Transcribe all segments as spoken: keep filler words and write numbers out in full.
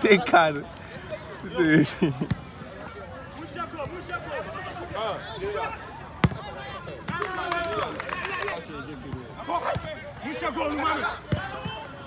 Tem cara. Puxa a cor, puxa a cor. Puxa a cor, mano. Ai!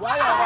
Why?